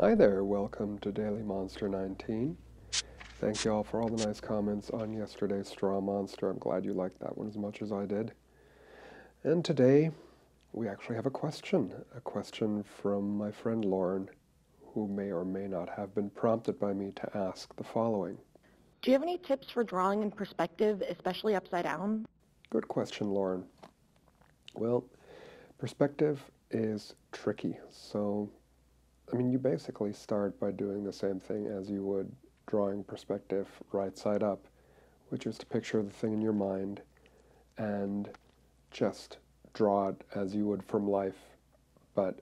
Hi there, welcome to Daily Monster 19. Thank you all for all the nice comments on yesterday's Straw Monster. I'm glad you liked that one as much as I did. And today, we actually have a question from my friend Lauryn, who may or may not have been prompted by me to ask the following. Do you have any tips for drawing in perspective, especially upside down? Good question, Lauryn. Well, perspective is tricky, so I mean, you basically start by doing the same thing as you would drawing perspective right side up, which is to picture the thing in your mind and just draw it as you would from life, but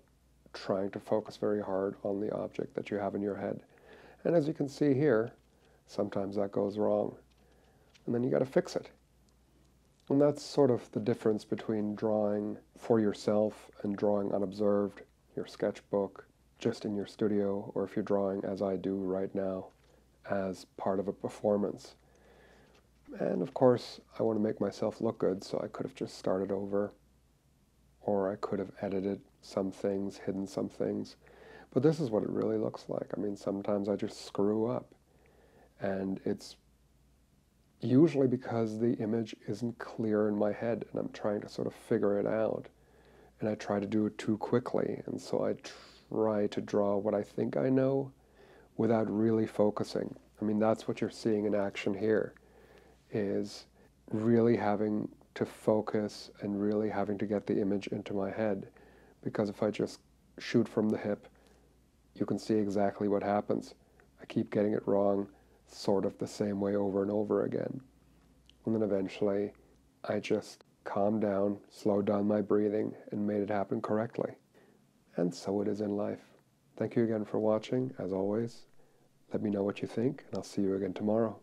trying to focus very hard on the object that you have in your head. And as you can see here, sometimes that goes wrong, and then you got to fix it. And that's sort of the difference between drawing for yourself and drawing unobserved, your sketchbook, just in your studio, or if you're drawing as I do right now, as part of a performance. And of course, I want to make myself look good, so I could have just started over, or I could have edited some things, hidden some things, but this is what it really looks like. I mean, sometimes I just screw up, and it's usually because the image isn't clear in my head, and I'm trying to sort of figure it out, and I try to do it too quickly, and so I try to draw what I think I know without really focusing. I mean, that's what you're seeing in action here, is really having to focus and really having to get the image into my head, because if I just shoot from the hip, you can see exactly what happens. I keep getting it wrong sort of the same way over and over again. And then eventually I just calmed down, slowed down my breathing, and made it happen correctly. And so it is in life. Thank you again for watching, as always. Let me know what you think, and I'll see you again tomorrow.